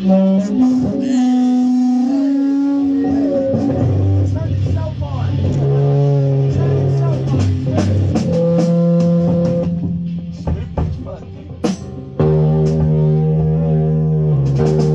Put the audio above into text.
Turn yourself on.